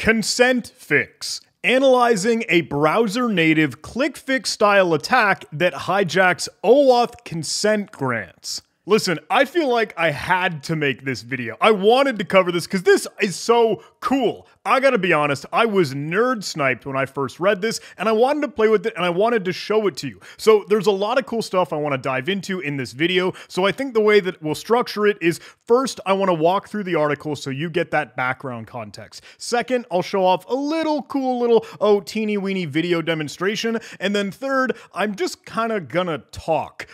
ConsentFix, analyzing a browser-native ClickFix-style attack that hijacks OAuth consent grants. Listen, I feel like I had to make this video. I wanted to cover this because this is so cool. I gotta be honest, I was nerd sniped when I first read this, and I wanted to play with it, and I wanted to show it to you. So there's a lot of cool stuff I wanna dive into in this video. So I think the way that we'll structure it is, first, I wanna walk through the article so you get that background context. Second, I'll show off a little cool little, oh, teeny weeny video demonstration. And then third, I'm just kinda gonna talk,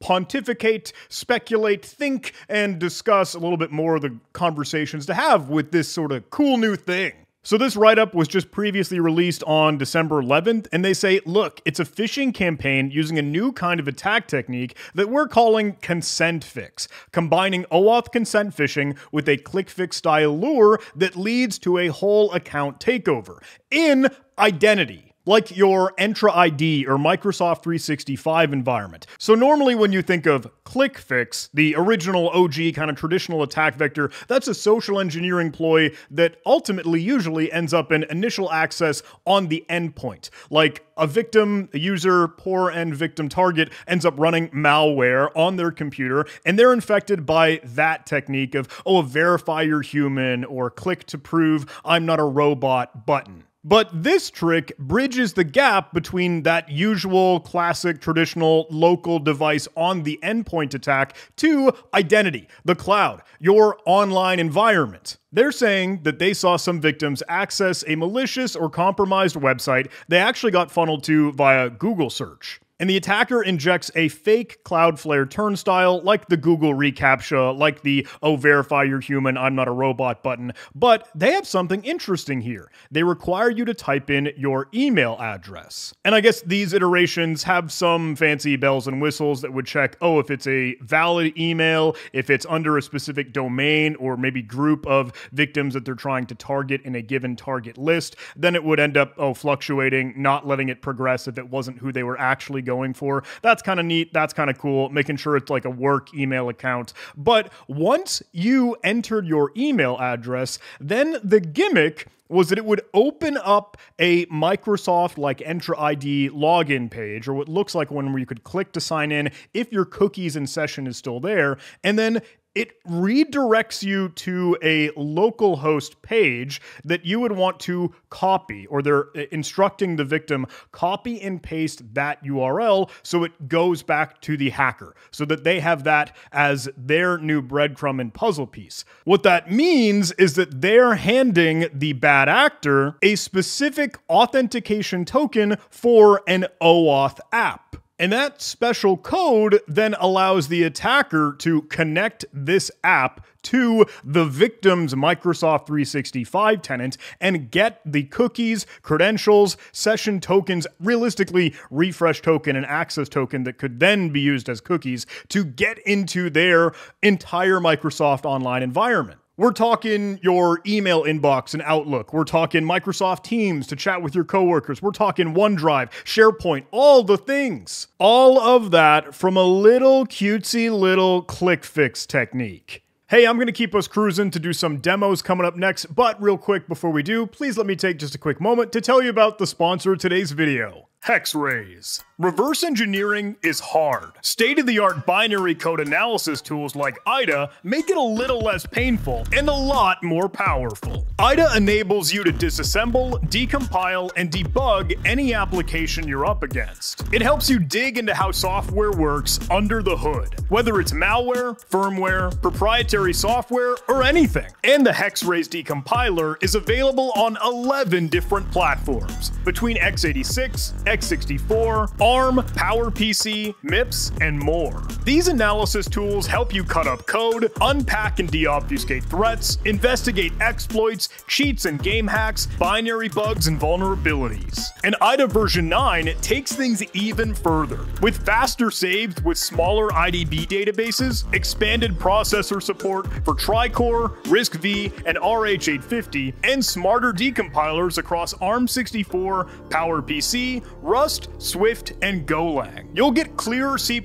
pontificate, speculate, think, and discuss a little bit more of the conversations to have with this sort of cool new thing. So this write-up was just previously released on December 11th, and they say, look, it's a phishing campaign using a new kind of attack technique that we're calling ConsentFix, combining OAuth consent phishing with a ClickFix-style lure that leads to a whole account takeover in identity, like your Entra ID or Microsoft 365 environment. So normally when you think of ClickFix, the original OG kind of traditional attack vector, that's a social engineering ploy that ultimately usually ends up in initial access on the endpoint. Like a victim, a user, poor end victim target ends up running malware on their computer, and they're infected by that technique of, oh, verify you're human or click to prove I'm not a robot button. But this trick bridges the gap between that usual, classic, traditional, local device on the endpoint attack to identity, the cloud, your online environment. They're saying that they saw some victims access a malicious or compromised website they actually got funneled to via Google search. And the attacker injects a fake Cloudflare Turnstile, like the Google reCAPTCHA, like the, oh, verify you're human, I'm not a robot button. But they have something interesting here. They require you to type in your email address. And I guess these iterations have some fancy bells and whistles that would check, oh, if it's a valid email, if it's under a specific domain or maybe group of victims that they're trying to target in a given target list, then it would end up, oh, fluctuating, not letting it progress if it wasn't who they were actually going for. That's kind of neat. That's kind of cool. Making sure it's like a work email account. But once you entered your email address, then the gimmick was that it would open up a Microsoft like Entra ID login page, or what looks like one where you could click to sign in if your cookies and session is still there. And then it redirects you to a local host page that you would want to copy, or they're instructing the victim, copy and paste that URL so it goes back to the hacker, so that they have that as their new breadcrumb and puzzle piece. What that means is that they're handing the bad actor a specific authentication token for an OAuth app. And that special code then allows the attacker to connect this app to the victim's Microsoft 365 tenant and get the cookies, credentials, session tokens, realistically refresh token and access token that could then be used as cookies to get into their entire Microsoft online environment. We're talking your email inbox and Outlook. We're talking Microsoft Teams to chat with your coworkers. We're talking OneDrive, SharePoint, all the things. All of that from a little cutesy little ClickFix technique. Hey, I'm gonna keep us cruising to do some demos coming up next, but real quick before we do, please let me take just a quick moment to tell you about the sponsor of today's video, Hexrays. Reverse engineering is hard. State-of-the-art binary code analysis tools like IDA make it a little less painful and a lot more powerful. IDA enables you to disassemble, decompile, and debug any application you're up against. It helps you dig into how software works under the hood, whether it's malware, firmware, proprietary software, or anything. And the Hexrays decompiler is available on 11 different platforms between x86, x64, ARM, PowerPC, MIPS, and more. These analysis tools help you cut up code, unpack and deobfuscate threats, investigate exploits, cheats and game hacks, binary bugs and vulnerabilities. And IDA version 9 takes things even further, with faster saves with smaller IDB databases, expanded processor support for Tri-Core, RISC-V, and RH850, and smarter decompilers across ARM64, PowerPC, Rust, Swift, and Golang. You'll get clearer C++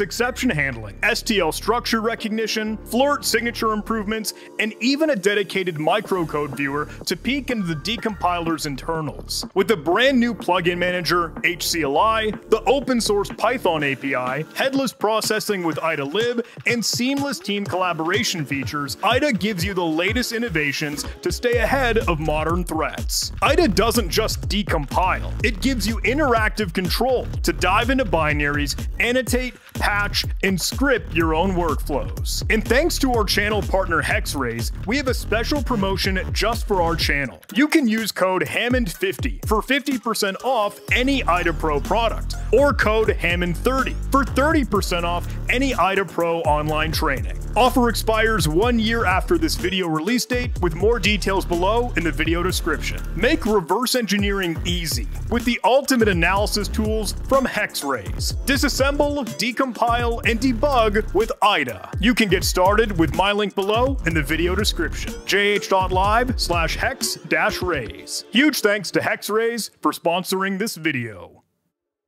exception handling, STL structure recognition, Flirt signature improvements, and even a dedicated microcode viewer to peek into the decompiler's internals. With the brand new plugin manager, HCLI, the open source Python API, headless processing with IDA Lib, and seamless team collaboration features, IDA gives you the latest innovations to stay ahead of modern threats. IDA doesn't just decompile, it gives you interactive control to dive into binaries, annotate, patch, and script your own workflows. And thanks to our channel partner HexRaise, we have a special promotion just for our channel. You can use code HAMMOND50 for 50% off any IDA Pro product, or code HAMMOND30 for 30% off any IDA Pro online training. Offer expires 1 year after this video release date, with more details below in the video description. Make reverse engineering easy with the ultimate analysis tools from HexRaise. Disassemble, decompile, and debug with IDA. You can get started with my link below in the video description, jh.live/hex-raise. Huge thanks to HexRaise for sponsoring this video.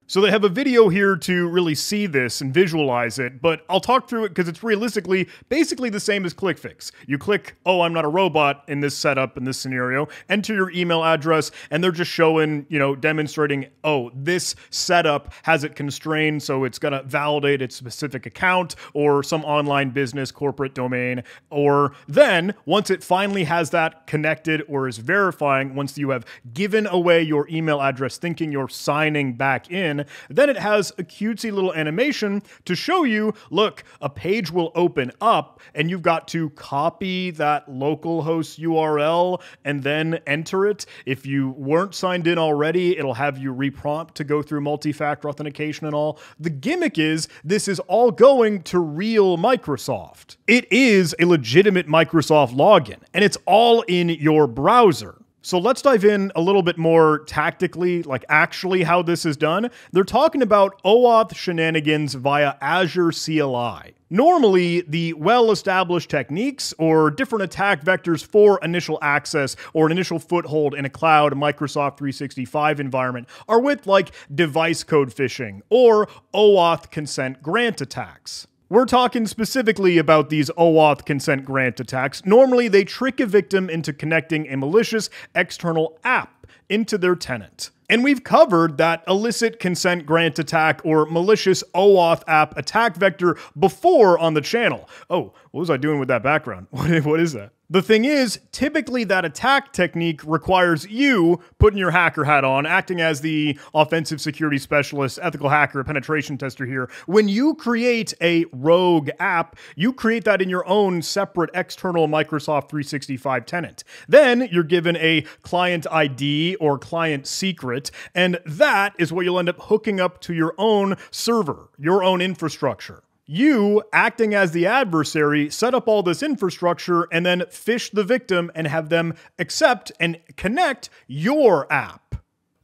So they have a video here to really see this and visualize it, but I'll talk through it because it's realistically basically the same as ClickFix. You click, oh, I'm not a robot in this setup, in this scenario, enter your email address, and they're just showing, you know, demonstrating, oh, this setup has it constrained, so it's gonna validate its specific account or some online business, corporate domain, or then once it finally has that connected or is verifying, once you have given away your email address thinking you're signing back in, then it has a cutesy little animation to show you, look, a page will open up and you've got to copy that localhost URL and then enter it. If you weren't signed in already, it'll have you reprompt to go through multi-factor authentication and all. The gimmick is this is all going to real Microsoft. It is a legitimate Microsoft login and it's all in your browser. So let's dive in a little bit more tactically, like actually how this is done. They're talking about OAuth shenanigans via Azure CLI. Normally, the well-established techniques or different attack vectors for initial access or an initial foothold in a cloud Microsoft 365 environment are with like device code phishing or OAuth consent grant attacks. We're talking specifically about these OAuth consent grant attacks. Normally, they trick a victim into connecting a malicious external app into their tenant. And we've covered that illicit consent grant attack or malicious OAuth app attack vector before on the channel. Oh, what was I doing with that background? What is that? The thing is, typically that attack technique requires you putting your hacker hat on, acting as the offensive security specialist, ethical hacker, penetration tester here. When you create a rogue app, you create that in your own separate external Microsoft 365 tenant. Then you're given a client ID or client secret, and that is what you'll end up hooking up to your own server, your own infrastructure. You, acting as the adversary, set up all this infrastructure and then phish the victim and have them accept and connect your app.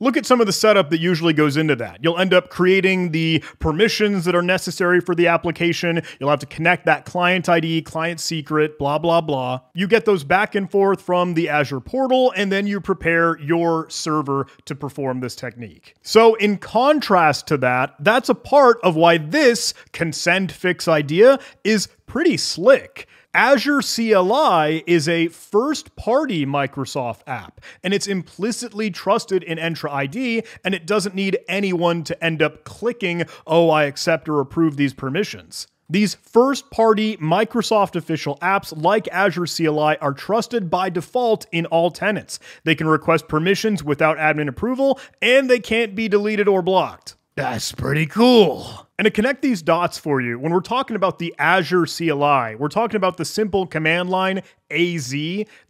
Look at some of the setup that usually goes into that. You'll end up creating the permissions that are necessary for the application. You'll have to connect that client ID, client secret, blah, blah, blah. You get those back and forth from the Azure portal, and then you prepare your server to perform this technique. So in contrast to that, that's a part of why this consent fix idea is pretty slick. Azure CLI is a first-party Microsoft app, and it's implicitly trusted in Entra ID, and it doesn't need anyone to end up clicking, oh, I accept or approve these permissions. These first-party Microsoft official apps like Azure CLI are trusted by default in all tenants. They can request permissions without admin approval, and they can't be deleted or blocked. That's pretty cool. And to connect these dots for you, when we're talking about the Azure CLI, we're talking about the simple command line AZ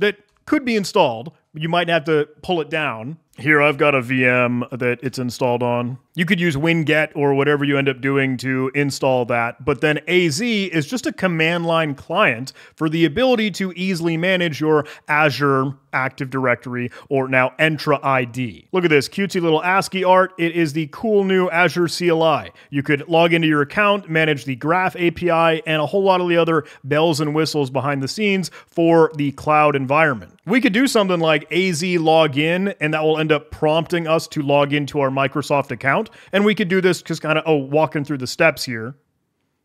that could be installed. You might have to pull it down. Here, I've got a VM that it's installed on. You could use WinGet or whatever you end up doing to install that. But then AZ is just a command line client for the ability to easily manage your Azure Active Directory or now Entra ID. Look at this cutesy little ASCII art. It is the cool new Azure CLI. You could log into your account, manage the Graph API, and a whole lot of the other bells and whistles behind the scenes for the cloud environment. We could do something like AZ login, and that will end up prompting us to log into our Microsoft account. And we could do this just kind of, walking through the steps here.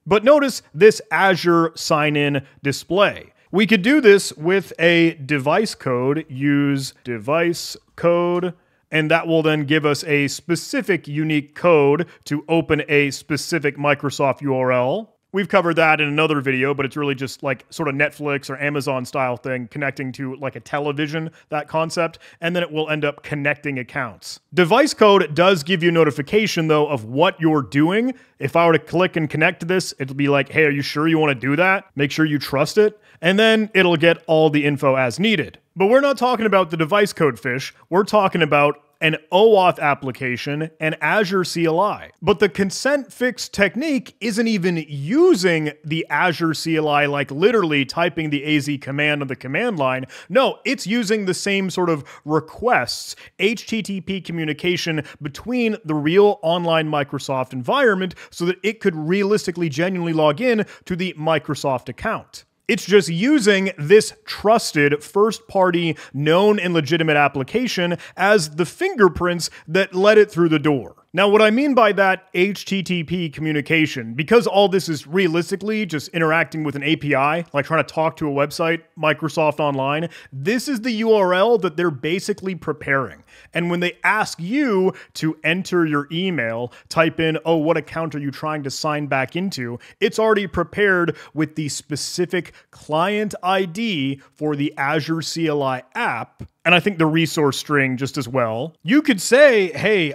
But notice this Azure sign-in display. We could do this with a device code, use device code, and that will then give us a specific unique code to open a specific Microsoft URL. We've covered that in another video, but it's really just like sort of Netflix or Amazon style thing, connecting to like a television, that concept, and then it will end up connecting accounts. Device code does give you notification though of what you're doing. If I were to click and connect to this, it'll be like, hey, are you sure you want to do that? Make sure you trust it. And then it'll get all the info as needed. But we're not talking about the device code fish. We're talking about an OAuth application, and Azure CLI. But the consent fix technique isn't even using the Azure CLI, like literally typing the AZ command on the command line. No, it's using the same sort of requests, HTTP communication between the real online Microsoft environment so that it could realistically, genuinely log in to the Microsoft account. It's just using this trusted first-party known and legitimate application as the fingerprints that led it through the door. Now, what I mean by that HTTP communication, because all this is realistically just interacting with an API, like trying to talk to a website, Microsoft Online, this is the URL that they're basically preparing. And when they ask you to enter your email, type in, what account are you trying to sign back into? It's already prepared with the specific client ID for the Azure CLI app, and I think the resource string just as well. You could say, hey,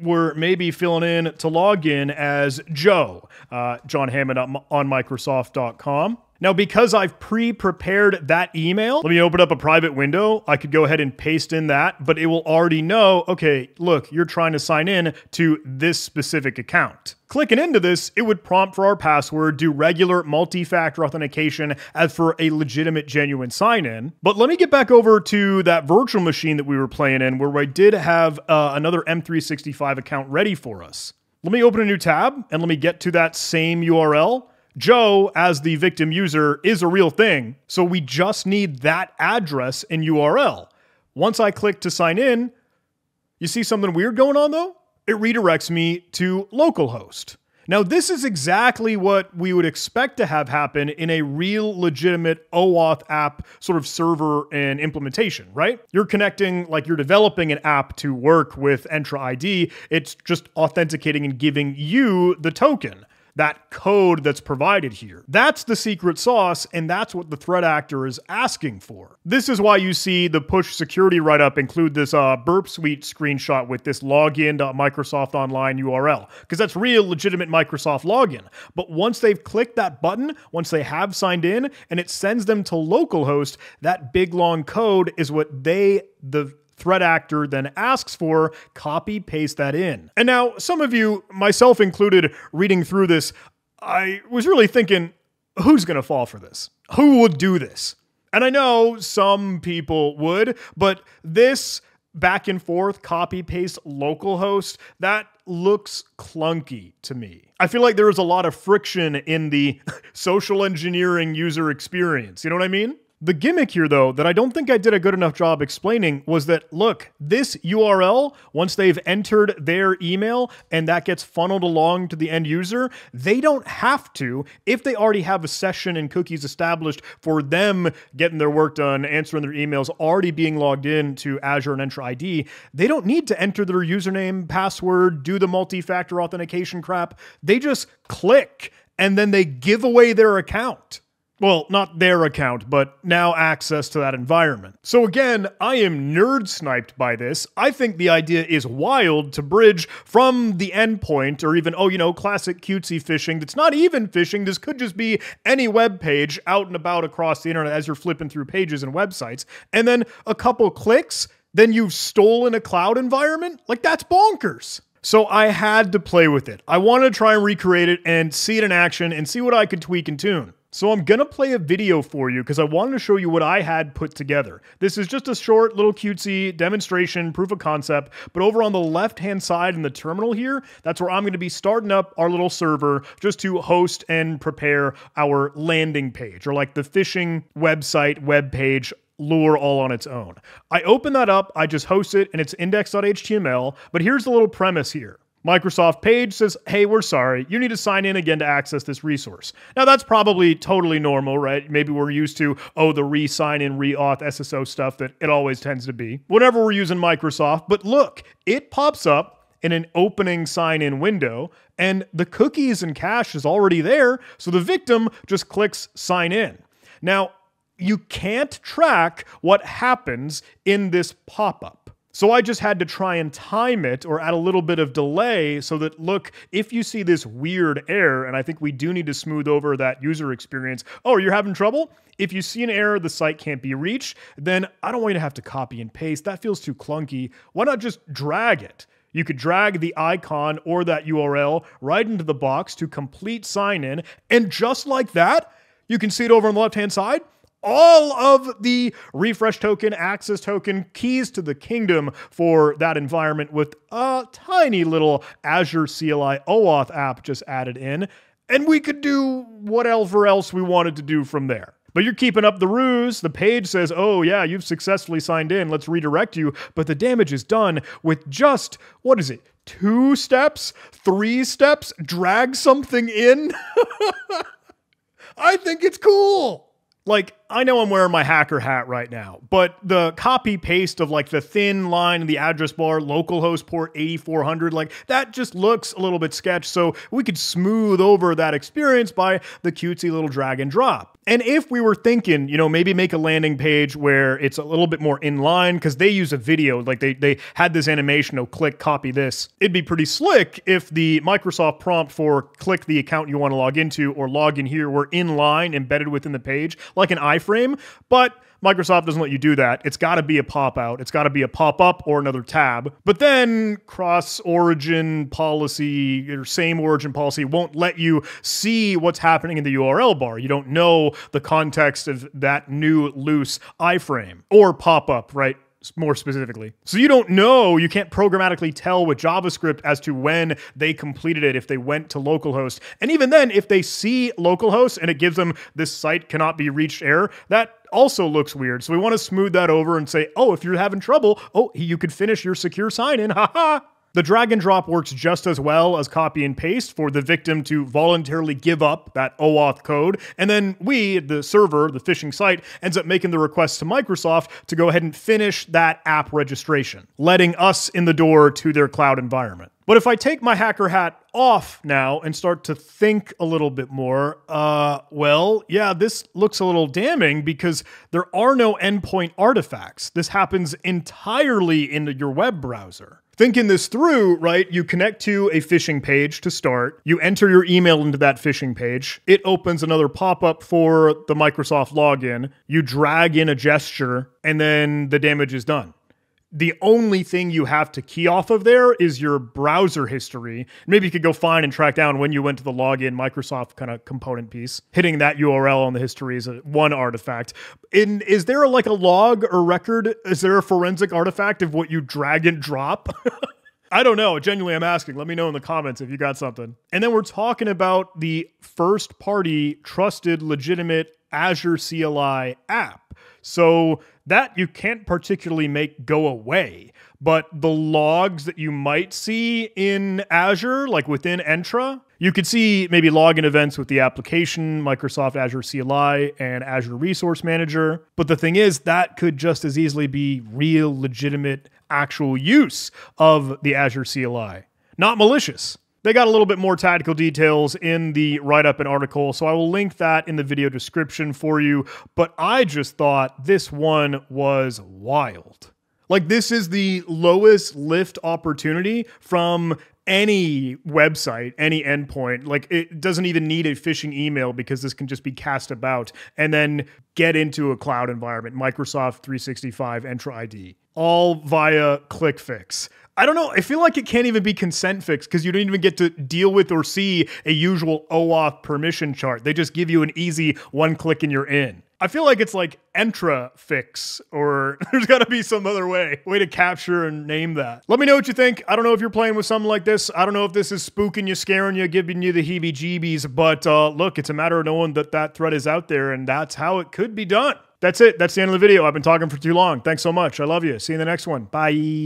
we're maybe filling in to log in as Joe, John Hammond on Microsoft.com. Now, because I've pre-prepared that email, let me open up a private window. I could go ahead and paste in that, but it will already know, okay, look, you're trying to sign in to this specific account. Clicking into this, it would prompt for our password, do regular multi-factor authentication as for a legitimate, genuine sign-in. But let me get back over to that virtual machine that we were playing in where I did have another M365 account ready for us. Let me open a new tab and let me get to that same URL. Joe, as the victim user, is a real thing, so we just need that address and URL. Once I click to sign in, you see something weird going on though? It redirects me to localhost. Now, this is exactly what we would expect to have happen in a real legitimate OAuth app sort of server and implementation, right? You're connecting, like you're developing an app to work with Entra ID. It's just authenticating and giving you the token, that code that's provided here. That's the secret sauce, and that's what the threat actor is asking for. This is why you see the push security write-up include this Burp Suite screenshot with this login.microsoftonline URL, because that's real legitimate Microsoft login. But once they've clicked that button, once they have signed in, and it sends them to localhost, that big long code is what the threat actor then asks for, copy, paste that in. And now some of you, myself included, reading through this, I was really thinking, who's gonna fall for this? Who would do this? And I know some people would, but this back and forth, copy, paste, localhost, that looks clunky to me. I feel like there is a lot of friction in the social engineering user experience, you know what I mean? The gimmick here, though, that I don't think I did a good enough job explaining was that, look, this URL, once they've entered their email and that gets funneled along to the end user, they don't have to, if they already have a session and cookies established for them getting their work done, answering their emails, already being logged in to Azure and Entra ID, they don't need to enter their username, password, do the multi-factor authentication crap. They just click and then they give away their account. Well, not their account, but now access to that environment. So again, I am nerd sniped by this. I think the idea is wild to bridge from the endpoint or even, classic cutesy phishing. That's not even phishing. This could just be any web page out and about across the internet as you're flipping through pages and websites. And then a couple clicks, then you've stolen a cloud environment? Like, that's bonkers. So I had to play with it. I wanted to try and recreate it and see it in action and see what I could tweak and tune. So I'm gonna play a video for you because I wanted to show you what I had put together. This is just a short little cutesy demonstration, proof of concept, but over on the left-hand side in the terminal here, that's where I'm gonna be starting up our little server just to host and prepare our landing page, or like the phishing website web page Lure all on its own. I open that up, I just host it, and it's index.html. But here's the little premise here. Microsoft page says, hey, we're sorry, you need to sign in again to access this resource. Now that's probably totally normal, right? Maybe we're used to, oh, the re-sign in, re-auth, SSO stuff that it always tends to be whenever we're using Microsoft. But look, it pops up in an opening sign-in window, and the cookies and cache is already there, so the victim just clicks sign in. Now, you can't track what happens in this pop-up. So I just had to try and time it or add a little bit of delay so that, look, if you see this weird error, and I think we do need to smooth over that user experience, oh, you're having trouble? If you see an error, the site can't be reached, then I don't want you to have to copy and paste. That feels too clunky. Why not just drag it? You could drag the icon or that URL right into the box to complete sign-in. And just like that, you can see it over on the left-hand side. All of the refresh token, access token, keys to the kingdom for that environment with a tiny little Azure CLI OAuth app just added in. And we could do whatever else we wanted to do from there. But you're keeping up the ruse. The page says, oh yeah, you've successfully signed in, let's redirect you. But the damage is done with just, what is it, 2 steps, 3 steps, drag something in? I think it's cool. Like, I know I'm wearing my hacker hat right now, but the copy paste of like the thin line in the address bar, localhost port 8400, like that just looks a little bit sketch. So we could smooth over that experience by the cutesy little drag and drop. And if we were thinking, you know, maybe make a landing page where it's a little bit more in line, because they use a video, like they had this animation of click, copy this. It'd be pretty slick if the Microsoft prompt for click the account you want to log into or log in here were in line embedded within the page, like an iframe, but Microsoft doesn't let you do that. It's got to be a pop-out. It's got to be a pop-up or another tab. But then cross-origin policy or same origin policy won't let you see what's happening in the URL bar. You don't know the context of that new loose iframe or pop-up, right? More specifically. So you don't know, you can't programmatically tell with JavaScript as to when they completed it, if they went to localhost. And even then, if they see localhost and it gives them this site cannot be reached error, that also looks weird. So we want to smooth that over and say, oh, if you're having trouble, oh, you could finish your secure sign-in, haha. The drag and drop works just as well as copy and paste for the victim to voluntarily give up that OAuth code. And then we, the server, the phishing site, ends up making the request to Microsoft to go ahead and finish that app registration, letting us in the door to their cloud environment. But if I take my hacker hat off now and start to think a little bit more, well, yeah, this looks a little damning because there are no endpoint artifacts. This happens entirely in your web browser. Thinking this through, right, you connect to a phishing page to start. You enter your email into that phishing page. It opens another pop-up for the Microsoft login. You drag in a gesture, and then the damage is done. The only thing you have to key off of there is your browser history. Maybe you could go find and track down when you went to the login Microsoft kind of component piece. Hitting that URL on the history is one artifact. Is there like a log or record? Is there a forensic artifact of what you drag and drop? I don't know. Genuinely, I'm asking. Let me know in the comments if you got something. And then we're talking about the first-party, trusted, legitimate Azure CLI app. So that you can't particularly make go away, but the logs that you might see in Azure, like within Entra, you could see maybe login events with the application, Microsoft Azure CLI and Azure Resource Manager. But the thing is, that could just as easily be real, legitimate, actual use of the Azure CLI, not malicious. They got a little bit more tactical details in the write-up and article, so I will link that in the video description for you. But I just thought this one was wild. Like, this is the lowest lift opportunity from any website, any endpoint. Like, it doesn't even need a phishing email because this can just be cast about and then get into a cloud environment, Microsoft 365 Entra ID, all via ClickFix. I don't know. I feel like it can't even be ConsentFix because you don't even get to deal with or see a usual OAuth permission chart. They just give you an easy one click and you're in. I feel like it's like EntraFix, or there's got to be some other way to capture and name that. Let me know what you think. I don't know if you're playing with something like this. I don't know if this is spooking you, scaring you, giving you the heebie-jeebies, but look, it's a matter of knowing that that threat is out there and that's how it could be done. That's it. That's the end of the video. I've been talking for too long. Thanks so much. I love you. See you in the next one. Bye.